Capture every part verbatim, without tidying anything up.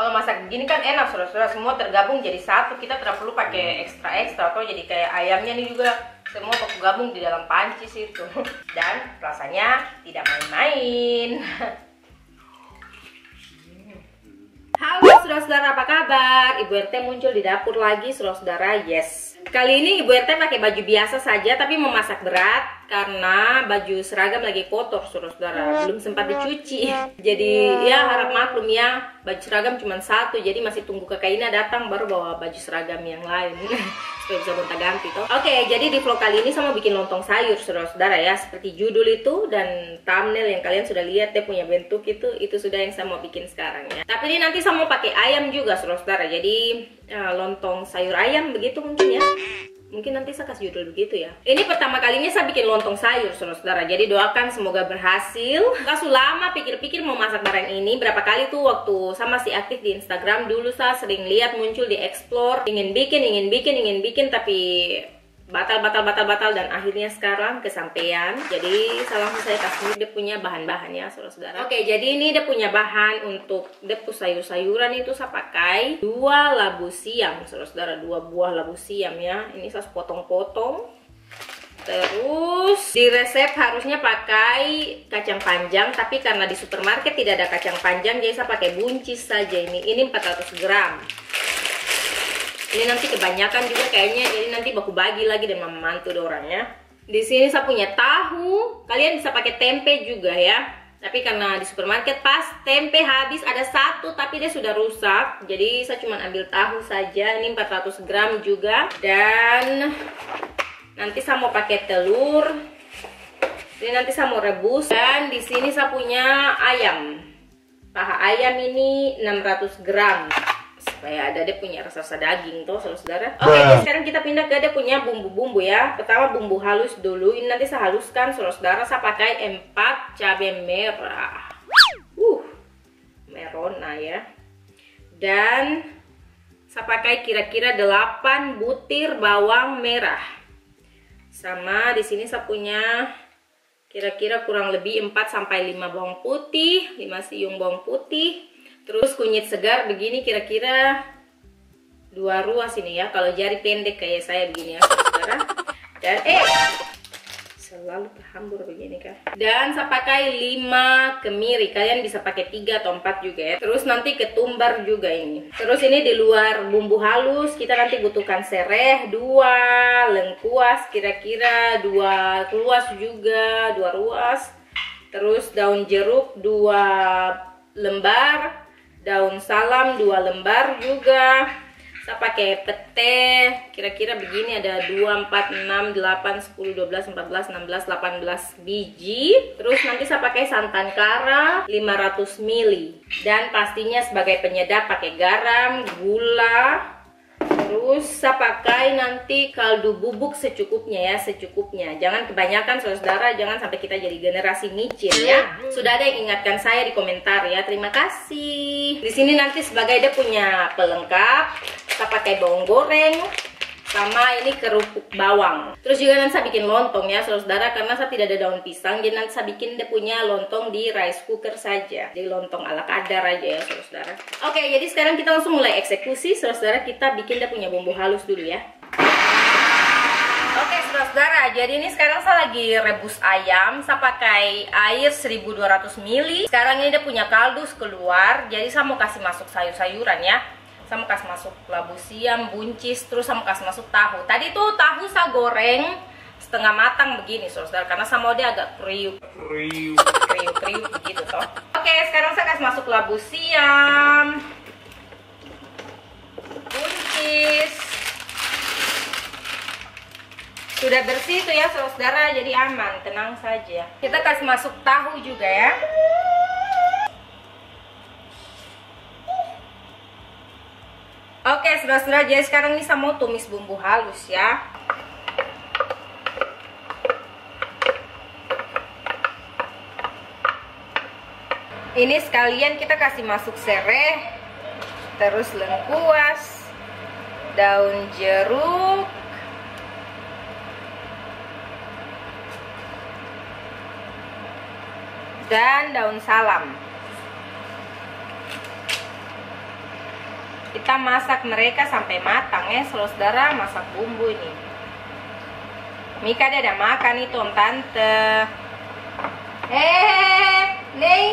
Kalau masak begini kan enak, saudara-saudara, semua tergabung jadi satu. Kita tidak perlu pakai ekstra-ekstra atau jadi kayak ayamnya nih juga. Semua aku gabung di dalam panci situ. Dan rasanya tidak main-main. Halo saudara-saudara, apa kabar? Ibu R T muncul di dapur lagi, saudara-saudara. Yes. Kali ini Ibu R T pakai baju biasa saja, tapi mau masak berat karena baju seragam lagi kotor, saudara-saudara. Belum sempat dicuci. Jadi ya harap maklum ya, baju seragam cuma satu. Jadi masih tunggu kakak Ina datang baru bawa baju seragam yang lain. Supaya bisa gonta-ganti toh. Oke, jadi di vlog kali ini sama bikin lontong sayur, saudara-saudara ya. Seperti judul itu dan thumbnail yang kalian sudah lihat ya, punya bentuk itu, itu sudah yang saya mau bikin sekarang ya. Tapi ini nanti mau pakai ayam juga, saudara-saudara. Jadi ya, lontong sayur ayam begitu mungkin ya. Mungkin nanti saya kasih judul begitu ya. Ini pertama kalinya saya bikin lontong sayur, saudara-saudara. Jadi doakan semoga berhasil. Gak lama pikir-pikir mau masak barang ini. Berapa kali tuh waktu saya masih aktif di Instagram dulu, saya sering lihat muncul di explore, ingin bikin, ingin bikin, ingin bikin, tapi batal, batal, batal, batal, dan akhirnya sekarang kesampaian. Jadi saya langsung saya kasih dia punya bahan-bahannya, saudara-saudara. Oke, jadi ini dia punya bahan untuk depus sayur-sayuran itu. Saya pakai dua labu siam, saudara-saudara, dua buah labu siam ya. Ini saya potong-potong. Terus di resep harusnya pakai kacang panjang, tapi karena di supermarket tidak ada kacang panjang, jadi saya pakai buncis saja ini. Ini empat ratus gram. Ini nanti kebanyakan juga kayaknya, jadi nanti baku bagi lagi dan mama mantu orangnya. Di sini saya punya tahu, kalian bisa pakai tempe juga ya. Tapi karena di supermarket pas tempe habis ada satu, tapi dia sudah rusak. Jadi saya cuma ambil tahu saja, ini empat ratus gram juga. Dan nanti saya mau pakai telur. Ini nanti saya mau rebus. Dan di sini saya punya ayam. Paha ayam ini enam ratus gram. Supaya ada dia punya rasa-rasa daging tuh, saudara-saudara. Oke, okay, sekarang kita pindah ke dia punya bumbu-bumbu ya. Pertama bumbu halus dulu. Ini nanti saya haluskan, saudara-saudara. Saya pakai empat cabai merah. Uh, merona ya. Dan saya pakai kira-kira delapan butir bawang merah. Sama di sini saya punya kira-kira kurang lebih empat sampai lima bawang putih, lima siung bawang putih. Terus kunyit segar begini kira-kira dua ruas ini ya. Kalau jari pendek kayak saya begini ya, saudara. Dan eh selalu terhambur begini kan. Dan saya pakai lima kemiri. Kalian bisa pakai tiga atau empat juga ya. Terus nanti ketumbar juga ini. Terus ini di luar bumbu halus kita nanti butuhkan sereh dua, lengkuas kira-kira dua ruas juga, dua ruas. Terus daun jeruk dua lembar. Daun salam dua lembar juga. Saya pakai petai kira-kira begini, ada dua, empat, enam, delapan, sepuluh, dua belas, empat belas, enam belas, delapan belas biji. Terus nanti saya pakai santan kara lima ratus mililiter. Dan pastinya sebagai penyedap pakai garam, gula. Terus saya pakai nanti kaldu bubuk secukupnya ya, secukupnya. Jangan kebanyakan, saudara-saudara, jangan sampai kita jadi generasi micin ya. Sudah ada yang ingatkan saya di komentar ya. Terima kasih. Di sini nanti sebagai dia punya pelengkap, saya pakai bawang goreng sama ini kerupuk bawang. Terus juga nanti saya bikin lontong ya, saudara-saudara, karena saya tidak ada daun pisang, jadi nanti saya bikin dia punya lontong di rice cooker saja. Jadi lontong ala kadar aja ya, saudara-saudara. Oke, jadi sekarang kita langsung mulai eksekusi, saudara-saudara. Kita bikin dia punya bumbu halus dulu ya. Oke, saudara-saudara, jadi ini sekarang saya lagi rebus ayam. Saya pakai air seribu dua ratus mililiter. Sekarang ini dia punya kaldu keluar. Jadi saya mau kasih masuk sayur-sayuran ya. Saya mau kasih masuk labu siam, buncis, terus saya mau kasih masuk tahu. Tadi tuh tahu saya goreng setengah matang begini, saudara, karena saya mau dia agak kriuk, kriuk, kriuk, kriuk begitu toh. Oke, sekarang saya kasih masuk labu siam, buncis. Sudah bersih tuh ya, saudara, jadi aman, tenang saja. Kita kasih masuk tahu juga ya. Oke, saudara-saudara, jadi sekarang ini saya mau tumis bumbu halus ya. Ini sekalian kita kasih masuk sereh, terus lengkuas, daun jeruk, dan daun salam. Kita masak mereka sampai matang ya, saudara. Masak bumbu ini. Mika dia udah makan itu, om tante. Eh, Neng.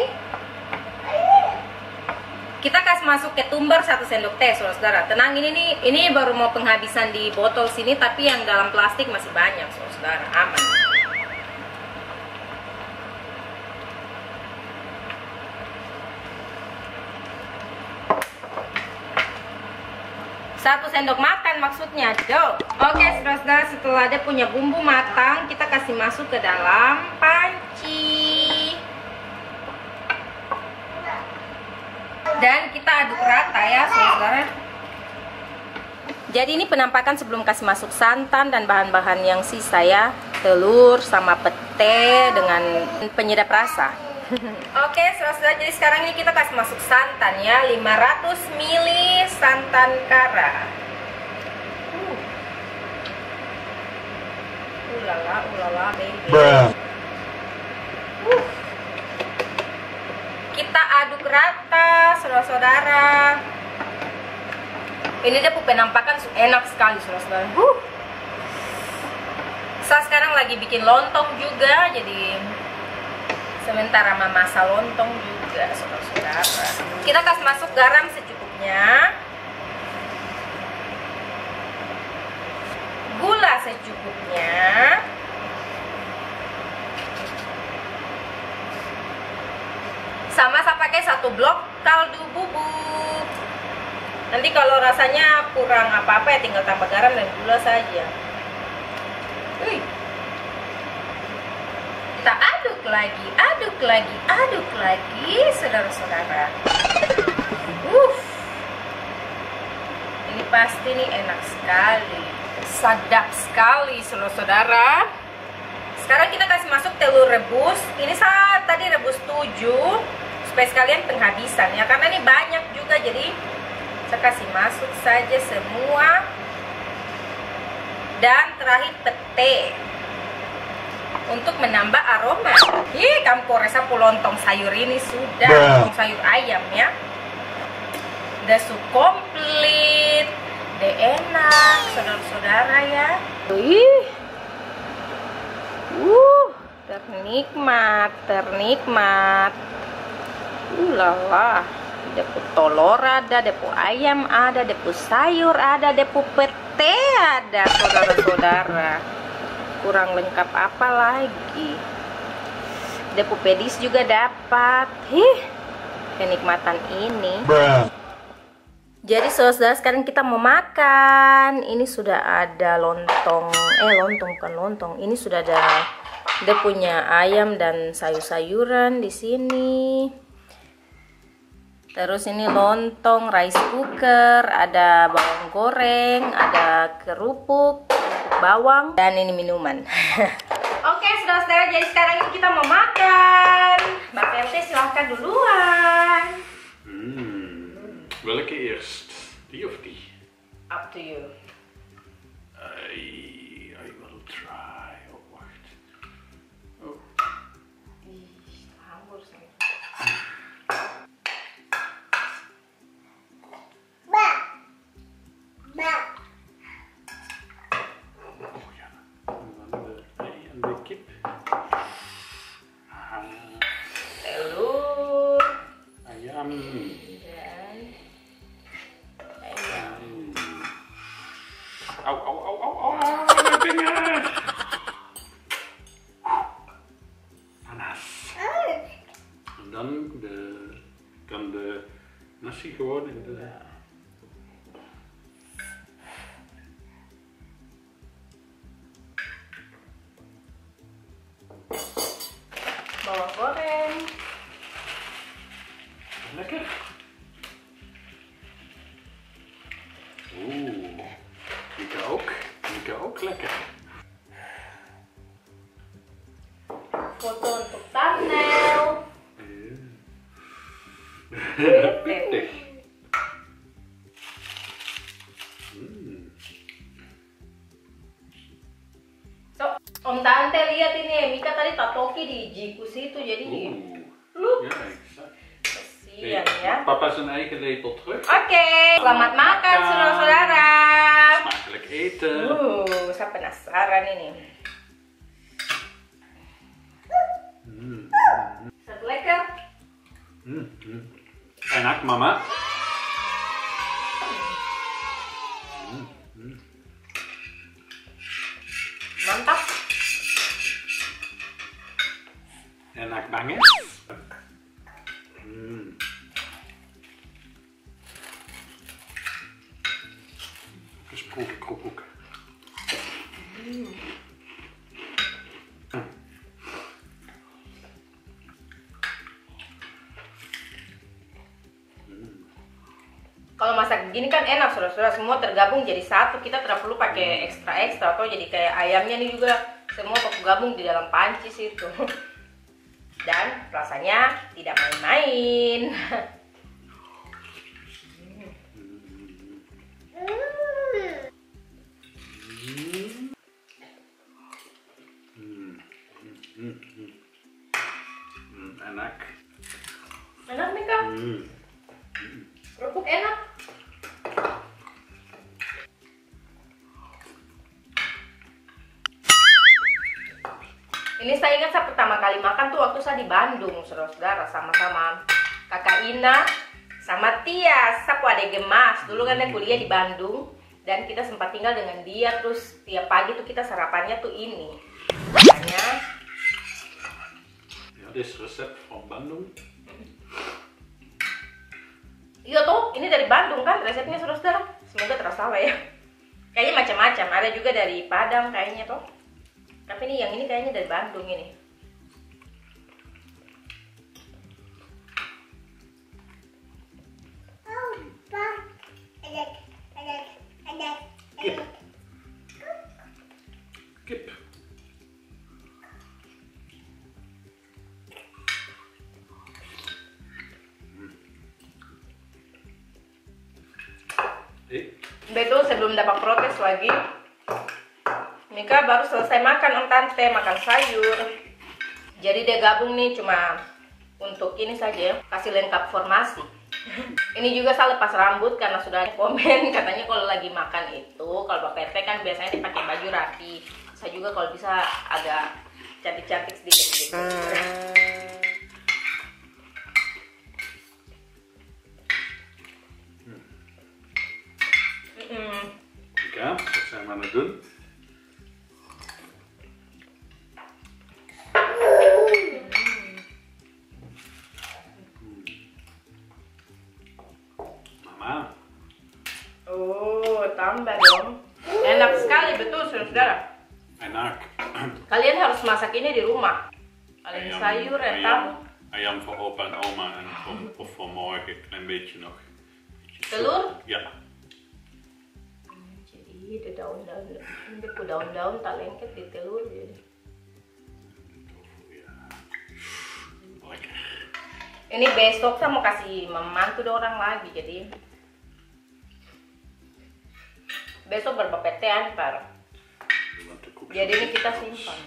Kita kasih masuk ketumbar satu sendok teh, saudara. Tenang, ini nih, ini baru mau penghabisan di botol sini, tapi yang dalam plastik masih banyak, saudara. Aman. Satu sendok makan maksudnya, dong. Oke, saudara, setelah dia punya bumbu matang, kita kasih masuk ke dalam panci. Dan kita aduk rata ya, saudara. Jadi ini penampakan sebelum kasih masuk santan dan bahan-bahan yang sisa ya. Telur sama pete dengan penyedap rasa. Oke, saudara, jadi sekarang ini kita kasih masuk santan ya, lima ratus mililiter santan kara. Uh. Ulala, ulala, baby. Uh. Kita aduk rata, saudara-saudara. Ini dia penampakan enak sekali, saudara-saudara. Uh. Saya sekarang lagi bikin lontong juga, jadi sementara memasak lontong juga, saudara-saudara. Kita kasih masuk garam secukupnya, gula secukupnya, sama saya pakai satu blok kaldu bubuk. Nanti kalau rasanya kurang apa-apa ya tinggal tambah garam dan gula saja. Wih. Kita aduk lagi, aduk lagi, aduk lagi, saudara-saudara. Uff, ini pasti nih enak sekali, sedap sekali, saudara-saudara. Sekarang kita kasih masuk telur rebus. Ini saya tadi rebus tujuh, supaya sekalian penghabisan ya, karena ini banyak juga, jadi saya kasih masuk saja semua. Dan terakhir pete, untuk menambah aroma. Ih, campur resep lontong sayur ini sudah. Lontong sayur ayam ya. Udah su komplit. Udah enak, saudara-saudara ya. Ih. Uh, ternikmat, ternikmat. Ulala. Depo telur ada, depo ayam ada, depo sayur ada, depo pete ada, saudara-saudara. Kurang lengkap apa lagi? Depo pedis juga dapat. Hih, kenikmatan ini. Bruh. Jadi saudara, sekarang kita mau makan. Ini sudah ada lontong. Eh lontong bukan lontong. Ini sudah ada. Dia punya ayam dan sayur-sayuran di sini. Terus ini lontong rice cooker, ada bawang goreng, ada kerupuk, bawang, dan ini minuman. Oke, saudara-saudara, jadi sekarang ini kita mau makan. Mbak R T silahkan duluan. Hmm, welke eerst? Die of die? Up to you. I, I will try. Oh, wacht. Oh. Ih, hamur sih. Mbak. Mbak. Au, au, au, au, au, mijn vinger! Nanas. En dan de, dan de nasi gewoon in de... Bawang goreng. Lekker. Lekker. Foto untuk thumbnail. Pittig. Hmm. So, om tante lihat ini, Mika tadi tatoki di jiku situ jadi. Uh, look. Ya, Iya ya. Papa zijn eigen lepel terug. Oké, okay. Selamat makan saudara-saudara. Smakelijk eten. Oeh, saya penasaran ini. Hmm. Is dat lekker? Hmm. Enak mama. Hmm. Hmm. Mantap. Enak banget. Hmm. Dus proef ik ook ook. Mm. Mm. Kalau masak begini kan enak, saudara-saudara, semua tergabung jadi satu. Kita tidak perlu pakai ekstra-ekstra atau jadi kayak ayamnya nih juga semua tergabung di dalam panci situ. Dan rasanya tidak main-main. Hmm. Hmm. Hmm. Enak. Enak nih kak. Hmm. Kerupuk enak. Ini saya ingat saya pertama kali makan tuh waktu saya di Bandung, saudara-saudara, sama-sama kakak Ina, sama Tia, sapu adek gemas. Dulu kan dia kuliah di Bandung dan kita sempat tinggal dengan dia. Terus tiap pagi tuh kita sarapannya tuh ini. Makanya. Ja, dit is resep van Bandung. Iya tuh, ini dari Bandung kan resepnya, saudara-saudara. Semoga terasa ya. Kayaknya macam-macam. Ada juga dari Padang kayaknya tuh. Tapi ini yang ini kayaknya dari Bandung ini. Oh, Pak. Ada ada ada. Kip. Kip. Betul, sebelum dapat protes lagi. Mika baru selesai makan, om tante makan sayur. Jadi dia gabung nih cuma untuk ini saja, kasih lengkap formasi. Ini juga saya lepas rambut karena sudah komen katanya kalau lagi makan itu kalau Bapak R T kan biasanya dipakai baju rapi. Saya juga kalau bisa agak cantik-cantik sedikit gitu. Mika, saya mana dun? Kalian harus masak ini di rumah. Alleen sayur en tahu. Ayam voor opa en oma en voor, of voor morgen een beetje nog. Telur? Ja. Jadi de daun-daun, de daun-daun tak lengket di telur jadi. Ini besok saya mau kasih memantu orang lagi jadi. Besok berpepetean par. Jadi ini kita simpan.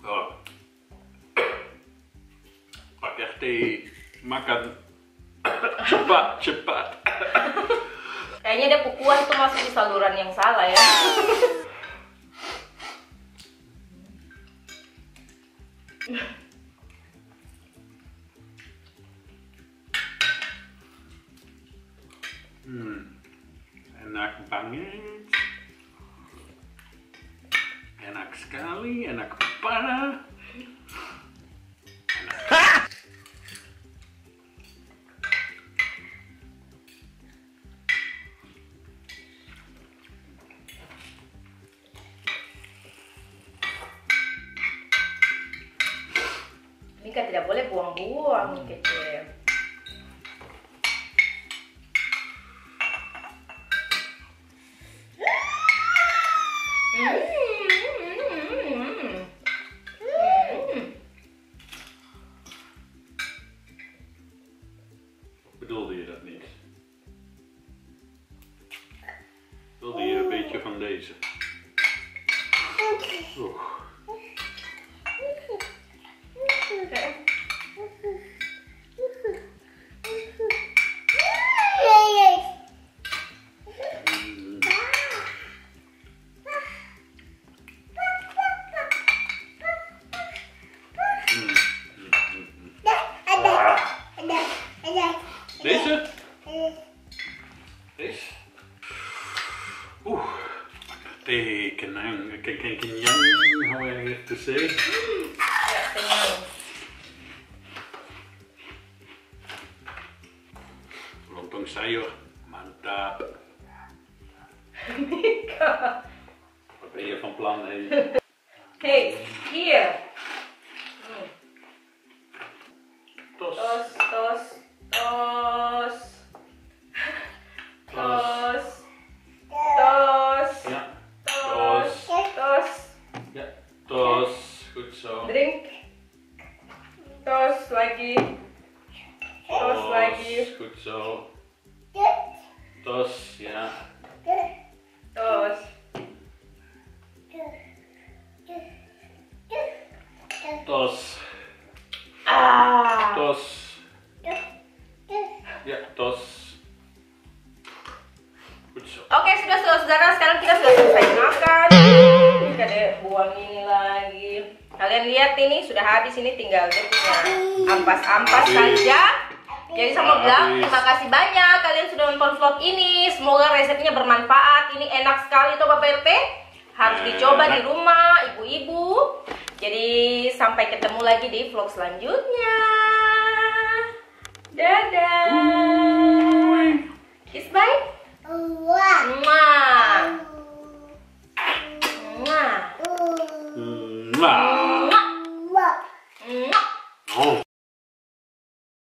Oh. Pakai teh makan cepat cepat. Kayaknya ada pukulan tuh masuk di saluran yang salah ya. Hmm, enak banget, enak sekali, enak parah. Mika tidak boleh buang-buang nih kecil. Bedoelde je dat niet? Wilde je een beetje van deze? Deze? Deze? Oeh, tekenen. Kijk, kijk, jang, hou je hier te zien. Lontong sayur, mantap. Mika. Wat ben je van plan, hè? Kijk, hier. Tos. Tos, tos. Tos. Tos. Tos. Ja. Tos. Tos. Ja. Tos. Goed zo. Drink. Tos lagi. Tos lagi. Goed zo. Tos, ja. Tos. Tos. Ah. Tos. Ya, tos. Oke, sudah saudara, sekarang kita sudah selesai makan. Kita deh buangin lagi. Kalian lihat ini sudah habis, ini tinggal dia punya ampas-ampas saja. Jadi sama bilang terima kasih banyak kalian sudah nonton vlog ini. Semoga resepnya bermanfaat. Ini enak sekali tuh Bapak R T. Harus dicoba di rumah ibu-ibu. Jadi sampai ketemu lagi di vlog selanjutnya. Dadah. Kiss bye. Mwah. Mwah. Mwah. Mwah. Mwah. Mwah.